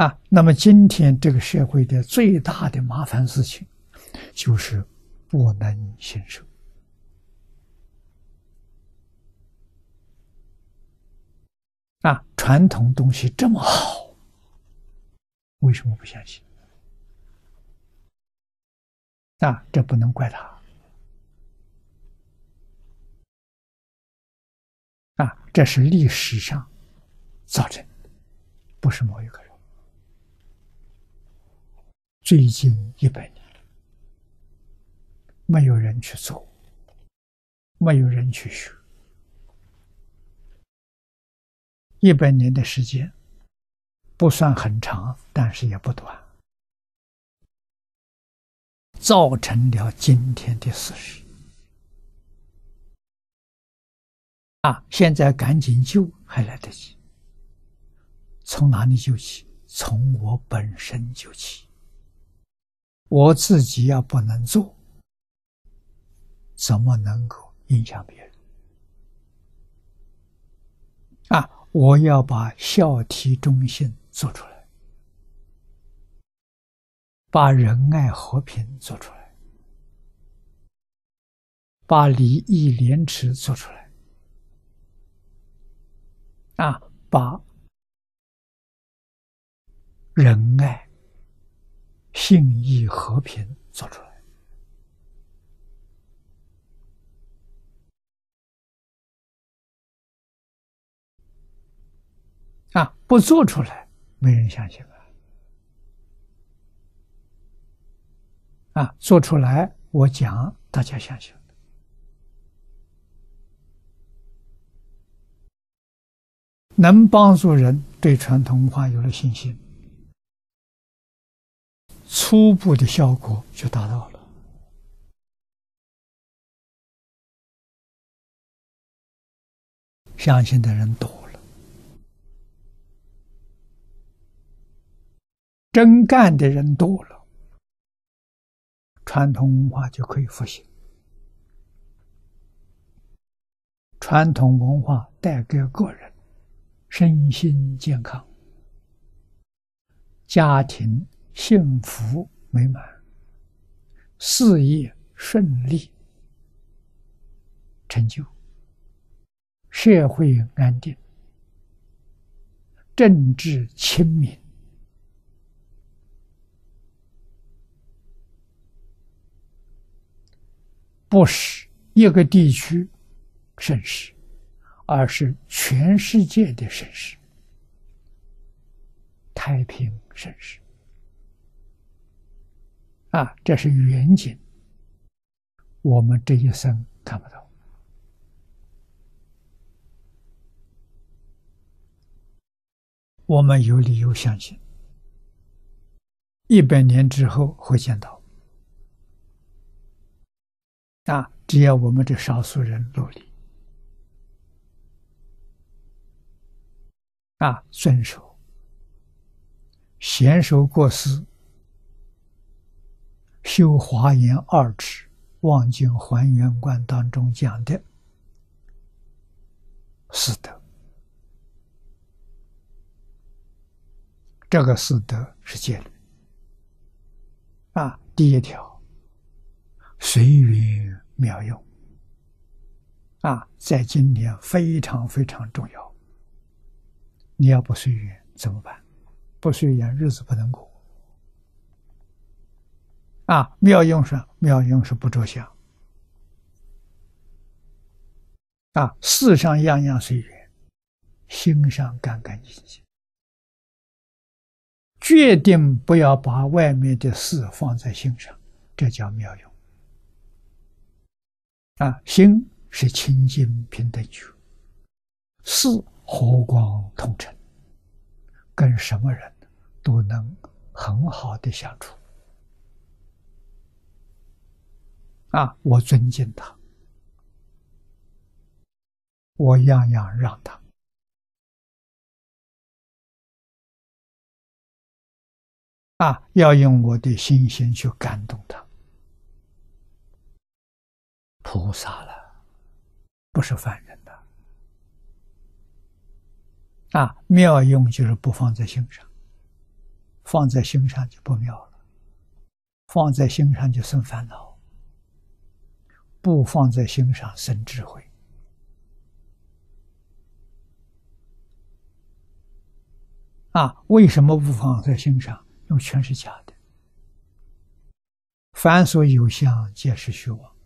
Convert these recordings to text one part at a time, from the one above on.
啊，那么今天这个社会的最大的麻烦事情，就是不能信守。啊，传统东西这么好，为什么不相信？啊，这不能怪他。啊，这是历史上造成的，不是某一个人。 最近100年，没有人去做，没有人去学。100年的时间不算很长，但是也不短，造成了今天的事实。啊，现在赶紧救还来得及。从哪里救起？从我本身救起。 我自己要不能做，怎么能够影响别人？啊，我要把孝悌忠信做出来，把仁爱和平做出来，把礼义廉耻做出来，啊，把仁爱。 信义和平做出来，啊，不做出来，没人相信啊！啊，做出来，我讲，大家相信。能帮助人对传统文化有了信心。 初步的效果就达到了相信的人多了，真干的人多了，传统文化就可以复兴。传统文化带给个人身心健康、家庭。 幸福美满，事业顺利，成就，社会安定，政治清明，不是一个地区盛世，而是全世界的盛世，太平盛世。 啊，这是远景，我们这一生看不到。我们有理由相信，100年之后会见到。啊，只要我们这少数人努力，啊，遵守，娴熟过失。 修华严二智，望境还原观当中讲的四德，这个四德是戒律啊。第一条，随缘妙用啊，在今年非常非常重要。你要不随缘怎么办？不随缘，日子不能过。 啊，妙用是不着相。啊，世上样样随缘，心上干干净净，决定不要把外面的事放在心上，这叫妙用。啊，心是清净平等觉，事和光同尘，跟什么人都能很好的相处。 啊，我尊敬他，我样样让他。啊，要用我的心性去感动他。菩萨了，不是凡人的。啊，妙用就是不放在心上，放在心上就不妙了，放在心上就生烦恼，不放在心上生智慧。为什么不放在心上？因为全是假的，凡所有相，皆是虚妄。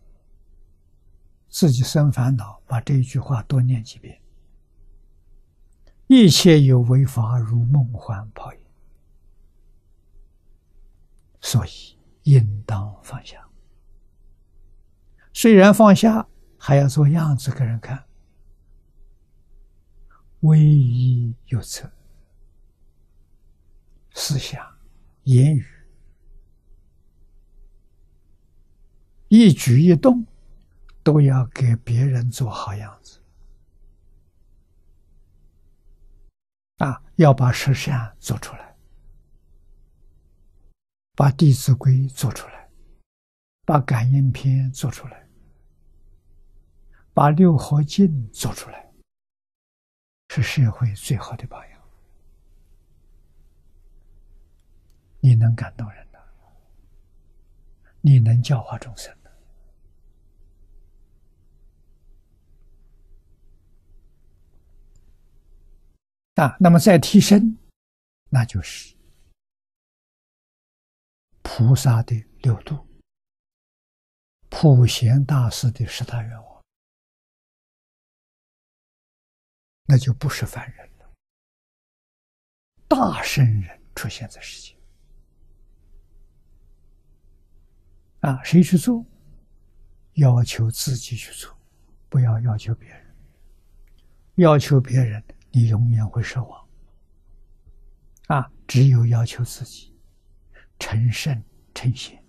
自己生烦恼，把这一句话多念几遍。一切有为法，如梦幻泡影，所以应当放下。虽然放下，还要做样子给人看。唯一有责，思想、言语、一举一动，都要给别人做好样子。要把十善做出来，把弟子规做出来，把感应篇做出来，把六合镜做出来，是社会最好的榜样。你能感动人的，你能教化众生的。那么再提升，那就是菩萨的六度，普贤大师的十大愿望，那就不是凡人了，大圣人出现在世界。谁去做？要求自己去做，不要要求别人。要求别人，你永远会失望。只有要求自己，成圣成贤。